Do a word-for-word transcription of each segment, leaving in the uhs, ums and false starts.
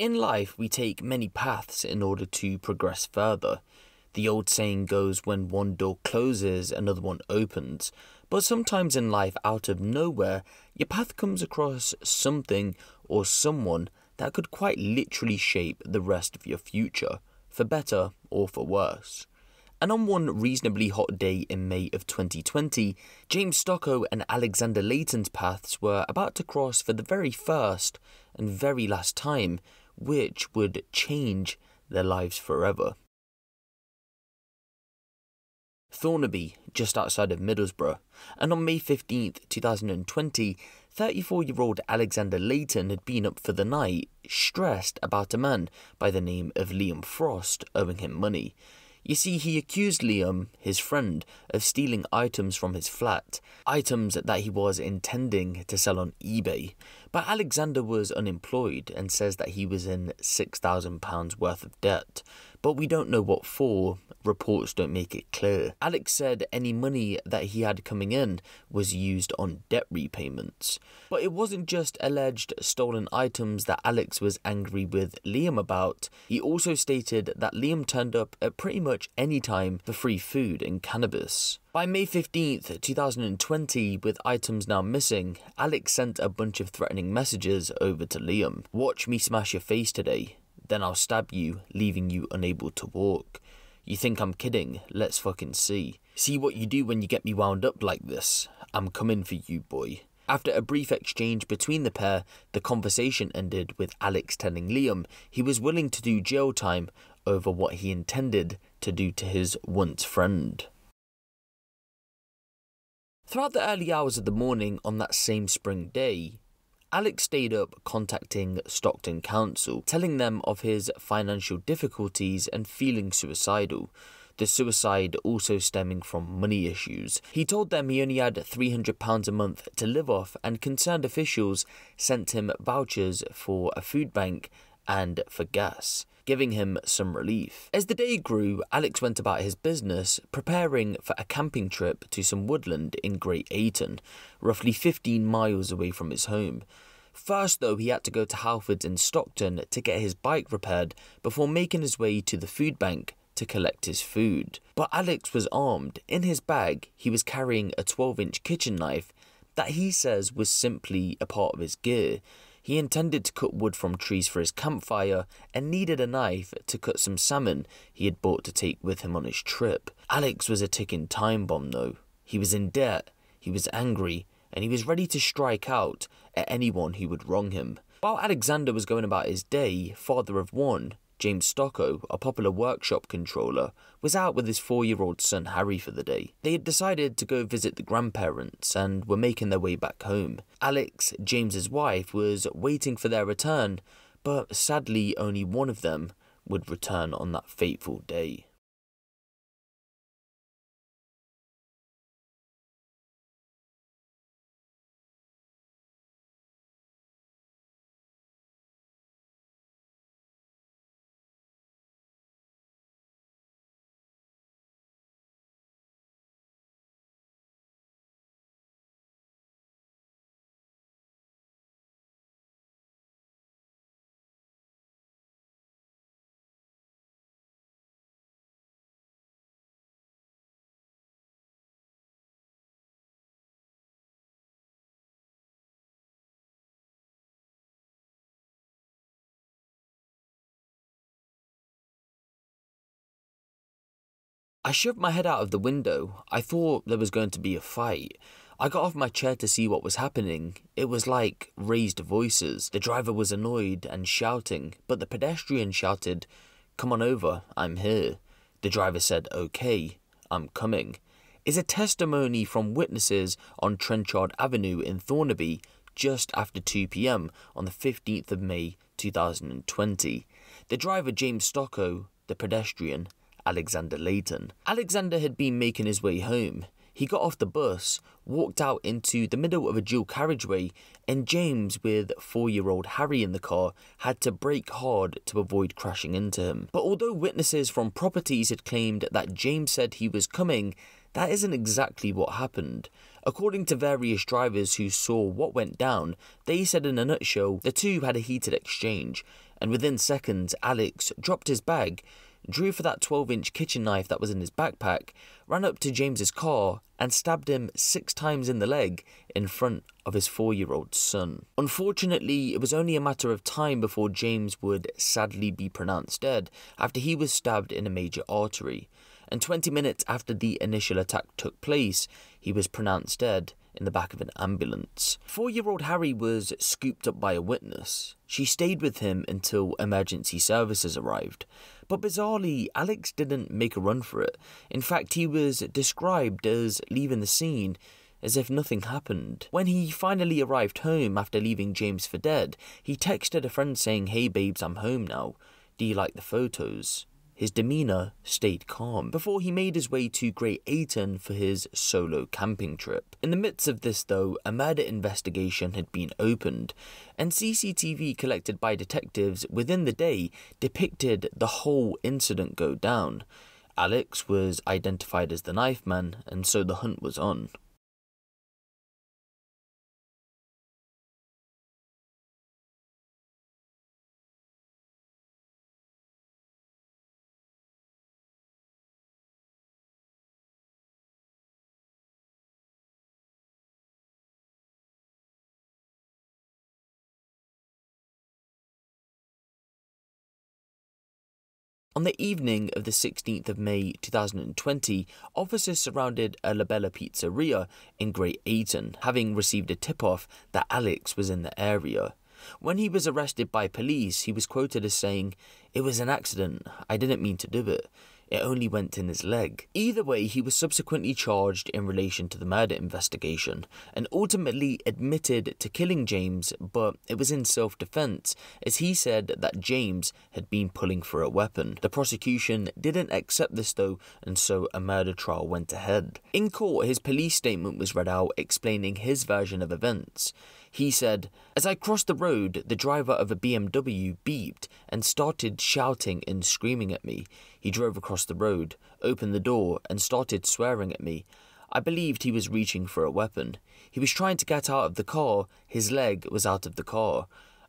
In life, we take many paths in order to progress further. The old saying goes, when one door closes, another one opens. But sometimes in life, out of nowhere, your path comes across something or someone that could quite literally shape the rest of your future, for better or for worse. And on one reasonably hot day in May of twenty twenty, James Stokoe and Alexander Layton's paths were about to cross for the very first and very last time, which would change their lives forever. Thornaby, just outside of Middlesbrough, and on May fifteenth, two thousand twenty, thirty-four-year-old Alexander Layton had been up for the night, stressed about a man by the name of Liam Frost owing him money. You see, he accused Liam, his friend, of stealing items from his flat, items that he was intending to sell on eBay. But Alexander was unemployed and says that he was in six thousand pounds worth of debt. But we don't know what for, reports don't make it clear. Alex said any money that he had coming in was used on debt repayments. But it wasn't just alleged stolen items that Alex was angry with Liam about. He also stated that Liam turned up at pretty much much any time for free food and cannabis. By May fifteenth, two thousand twenty, with items now missing, Alex sent a bunch of threatening messages over to Liam. Watch me smash your face today, then I'll stab you, leaving you unable to walk. You think I'm kidding? Let's fucking see. See what you do when you get me wound up like this. I'm coming for you, boy. After a brief exchange between the pair, the conversation ended with Alex telling Liam he was willing to do jail time over what he intended to do to his once friend. Throughout the early hours of the morning on that same spring day, Alex stayed up contacting Stockton Council, telling them of his financial difficulties and feeling suicidal. The suicide also stemming from money issues. He told them he only had three hundred pounds a month to live off, and concerned officials sent him vouchers for a food bank and for gas, giving him some relief. As the day grew, Alex went about his business, preparing for a camping trip to some woodland in Great Ayton, roughly fifteen miles away from his home. First, though, he had to go to Halford's in Stockton to get his bike repaired before making his way to the food bank to collect his food. But Alex was armed. In his bag, he was carrying a twelve inch kitchen knife that he says was simply a part of his gear. He intended to cut wood from trees for his campfire and needed a knife to cut some salmon he had bought to take with him on his trip. Alex was a ticking time bomb, though. He was in debt, he was angry, and he was ready to strike out at anyone who would wrong him. While Alexander was going about his day, father of one, James Stokoe, a popular workshop controller, was out with his four-year-old son Harry for the day. They had decided to go visit the grandparents and were making their way back home. Alex, James's wife, was waiting for their return, but sadly only one of them would return on that fateful day. I shoved my head out of the window. I thought there was going to be a fight. I got off my chair to see what was happening. It was like raised voices. The driver was annoyed and shouting, but the pedestrian shouted, "Come on over, I'm here." The driver said, "Okay, I'm coming," is a testimony from witnesses on Trenchard Avenue in Thornaby just after two p m on the fifteenth of May, two thousand twenty. The driver, James Stokoe, the pedestrian, Alexander Layton. Alexander had been making his way home. He got off the bus, walked out into the middle of a dual carriageway, and James, with four-year-old Harry in the car, had to brake hard to avoid crashing into him. But although witnesses from properties had claimed that James said he was coming, that isn't exactly what happened. According to various drivers who saw what went down, they said in a nutshell the two had a heated exchange, and within seconds Alex dropped his bag, drew for that twelve inch kitchen knife that was in his backpack, ran up to James's car and stabbed him six times in the leg in front of his four-year-old son. Unfortunately, it was only a matter of time before James would sadly be pronounced dead after he was stabbed in a major artery, and twenty minutes after the initial attack took place, he was pronounced dead in the back of an ambulance. Four-year-old Harry was scooped up by a witness. She stayed with him until emergency services arrived. But bizarrely, Alex didn't make a run for it. In fact, he was described as leaving the scene as if nothing happened. When he finally arrived home after leaving James for dead, he texted a friend saying, "Hey babes, I'm home now. Do you like the photos?" His demeanour stayed calm, before he made his way to Great Ayton for his solo camping trip. In the midst of this though, a murder investigation had been opened, and C C T V collected by detectives within the day depicted the whole incident go down. Alex was identified as the knife man, and so the hunt was on. On the evening of the sixteenth of May two thousand twenty, officers surrounded a La Bella pizzeria in Great Ayton, having received a tip-off that Alex was in the area. When he was arrested by police, he was quoted as saying, "It was an accident, I didn't mean to do it. It only went in his leg." Either way, he was subsequently charged in relation to the murder investigation and ultimately admitted to killing James, but it was in self-defense, as he said that James had been pulling for a weapon. The prosecution didn't accept this though, and so a murder trial went ahead. In court, his police statement was read out explaining his version of events. He said, "As I crossed the road, the driver of a B M W beeped and started shouting and screaming at me. He drove across the road, opened the door, and started swearing at me. I believed he was reaching for a weapon. He was trying to get out of the car. His leg was out of the car.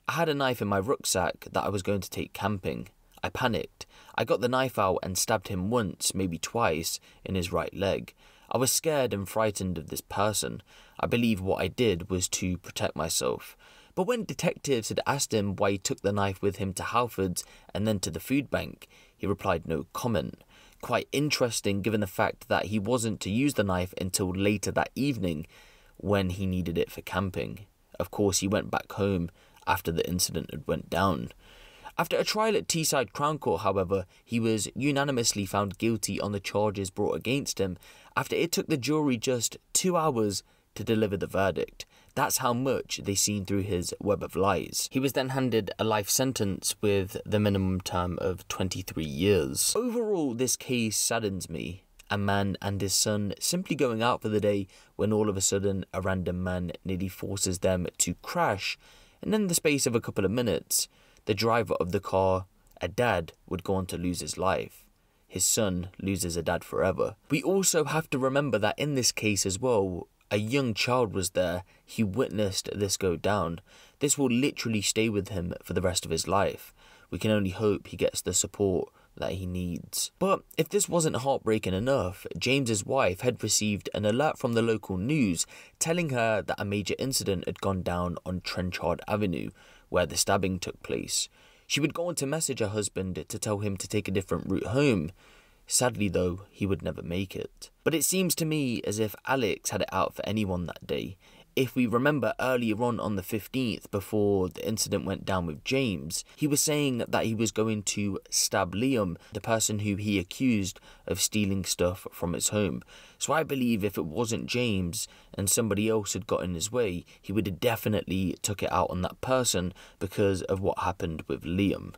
I had a knife in my rucksack that I was going to take camping. I panicked. I got the knife out and stabbed him once, maybe twice, in his right leg. I was scared and frightened of this person. I believe what I did was to protect myself." But when detectives had asked him why he took the knife with him to Halford's and then to the food bank, he replied no comment. Quite interesting given the fact that he wasn't to use the knife until later that evening when he needed it for camping. Of course, he went back home after the incident had went down. After a trial at Teesside Crown Court, however, he was unanimously found guilty on the charges brought against him after it took the jury just two hours to deliver the verdict. That's how much they seen through his web of lies. He was then handed a life sentence with the minimum term of twenty-three years. Overall, this case saddens me. A man and his son simply going out for the day when all of a sudden a random man nearly forces them to crash, and in the space of a couple of minutes, the driver of the car, a dad, would go on to lose his life. His son loses a dad forever. We also have to remember that in this case as well, a young child was there. He witnessed this go down. This will literally stay with him for the rest of his life. We can only hope he gets the support that he needs. But if this wasn't heartbreaking enough, James's wife had received an alert from the local news telling her that a major incident had gone down on Trenchard Avenue, where the stabbing took place. She would go on to message her husband to tell him to take a different route home. Sadly though, he would never make it. But it seems to me as if Alex had it out for anyone that day. If we remember earlier on on the fifteenth, before the incident went down with James, he was saying that he was going to stab Liam, the person who he accused of stealing stuff from his home. So I believe if it wasn't James and somebody else had got in his way, he would have definitely took it out on that person because of what happened with Liam.